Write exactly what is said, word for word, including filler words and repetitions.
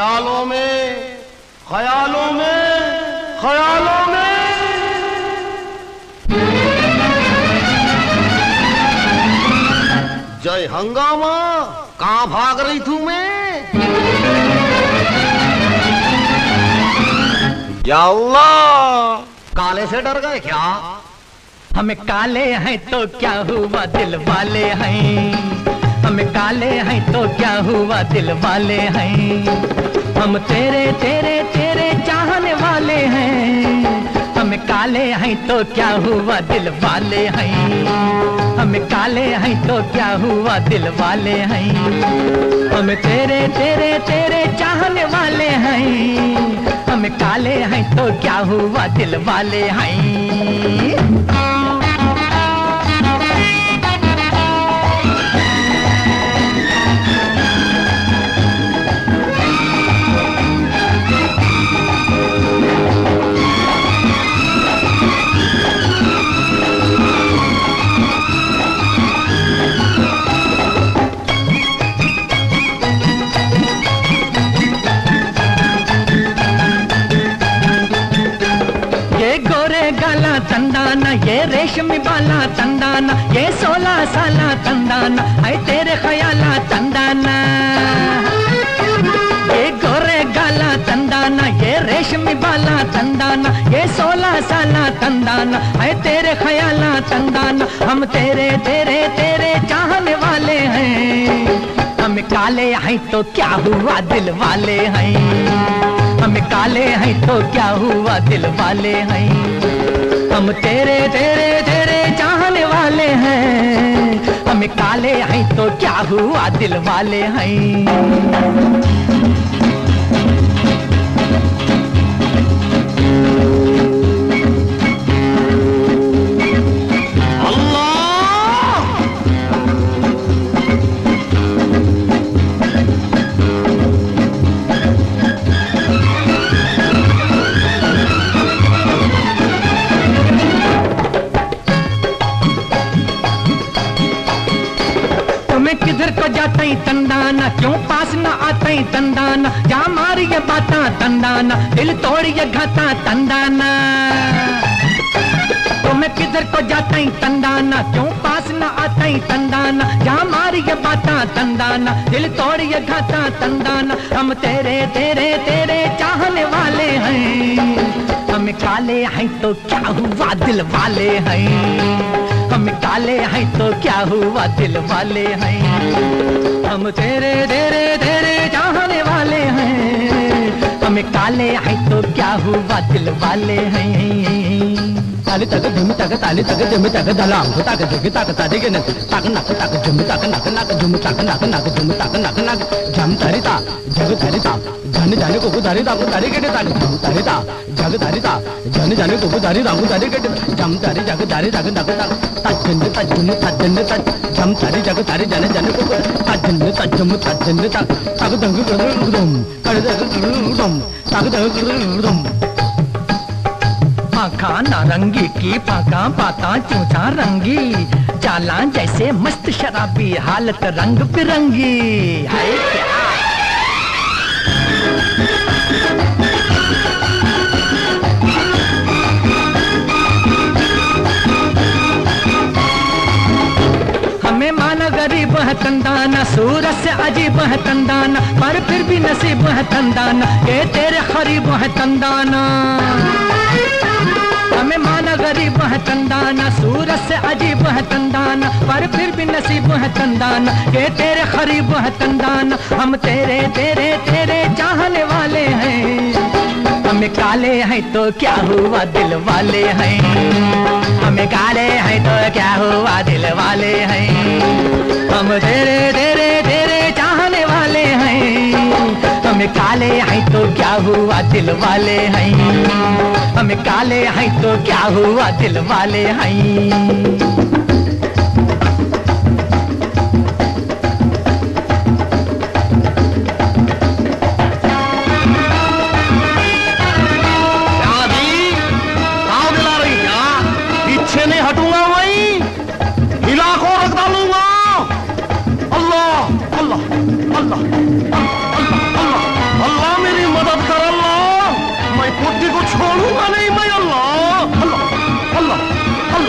ख्यालों में ख्यालों में ख्यालों में जय हंगामा, कहाँ भाग रही थी मैं? या अल्लाह, काले से डर गए क्या? हम काले हैं तो क्या हुआ, दिल वाले हैं। हम काले हैं तो क्या हुआ, दिल वाले हैं। हम तेरे तेरे तेरे चाहने वाले हैं। हम काले हैं तो क्या हुआ, दिल वाले हैं। हम काले हैं तो क्या हुआ, दिल वाले हैं। हम तेरे तेरे तेरे चाहने वाले हैं। हम काले हैं तो क्या हुआ, दिल वाले हैं। तंदाना ये रेशमी वाला तंदाना, ये सोलह साला तंदाना है तेरे ख्याला तंदाना। ये गोरे गाला तंदाना, ये रेशमी वाला तंदाना, ये सोलह साला तंदाना है तेरे ख्याला तंदाना। हम तेरे तेरे तेरे चाहने वाले हैं। हम काले हैं तो क्या हुआ, दिल वाले हैं। हम काले हैं तो क्या हुआ, दिल वाले हैं। हम तेरे तेरे तेरे चाहने वाले हैं। हम काले हैं तो क्या हुआ, दिल वाले हैं। तंदाना क्यों पास ना आते तंदाना, जा मारिए बाता तंदाना, दिल तोड़िए घाता तंदाना। तुम्हें किधर को जाते तंदाना, क्यों पास ना आते तंदाना, जा मारिए बाता तंदाना, दिल तोड़िए घाता तंदाना। हम तेरे तेरे तेरे चाहने वाले हैं। हम काले हैं तो क्या हुआ, दिल वाले हैं। हम काले हैं तो क्या हुआ, दिल वाले हैं। हम तेरे तेरे तेरे चाहने वाले हैं। हम काले हैं तो क्या हुआ, दिल वाले हैं। ताली तक झुम तक ताली तक झुम तक दलाम तक झुम तक ताली के नक तक नक तक झुम तक नक नक झुम तक नक नक झुम तक नक नक झम धरिता जग धरिता झन जाने को गुदारिता गुदारी के ताली झम धरिता जग धरिता झन जाने को गुदारिता गुदारी के झम धरि जग धरि तक तक तक झन तक झुम तक झन तक झम धरि जग धरि जाने जाने को तक झन तक झुम तक झन तक तक दंग गुदम कर गुदम तक दंग गुदम। आंखा नारंगी की पाका पाता चूचा रंगी, चाला जैसे मस्त शराबी, हालत रंग बिरंगी है क्या? हमें माना गरीब है तंदाना, सूरत से अजीब है तंदाना, पर फिर भी नसीब है तंदाना, ये तेरे करीब है तंदाना। हमें माना गरीब है तंदाना, सूरत से अजीब है तंदाना, पर फिर भी नसीब है तंदाना, ये तेरे करीब है तंदाना। हम तेरे तेरे तेरे चाहने वाले हैं। हम काले हैं तो क्या हुआ, दिल वाले हैं। हम काले हैं तो क्या हुआ, दिल वाले हैं। हम तेरे तेरे तेरे चाहने वाले हैं। हम काले हैं तो क्या हुआ, दिल वाले हैं। हम काले हैं तो क्या हुआ, दिल वाले हैं।